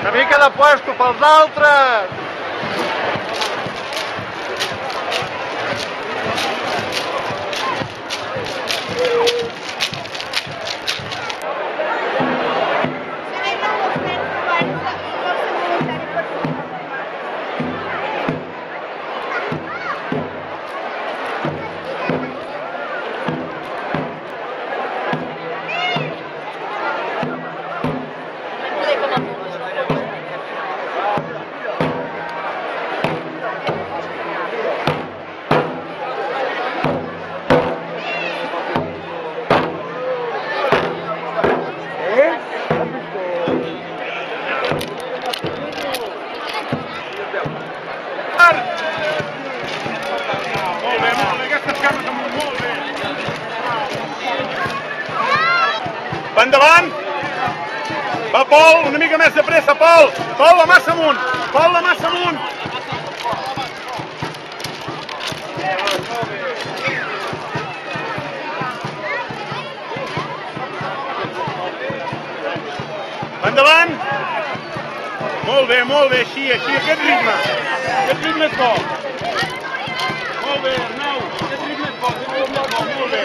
Una mica de puesto pels altres! Endavant! Va, Pol, una mica més de pressa, Pol! Pol, la massa amunt! Pol, la massa amunt! Endavant! Molt bé, així, aquest ritme és bo! Molt bé, Arnau, aquest ritme és bo, molt bé!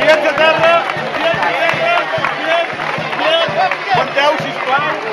Tirats a terra, tirats, porteu, sisplau!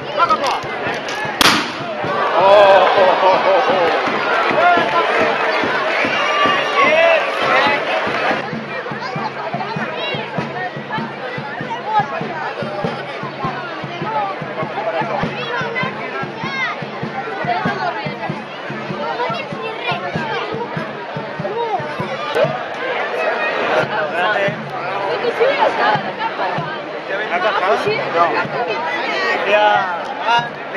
Ya,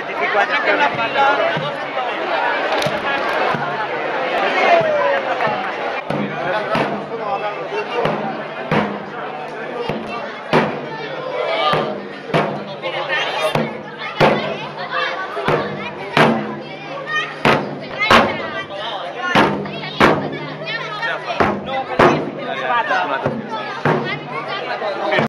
24 horas.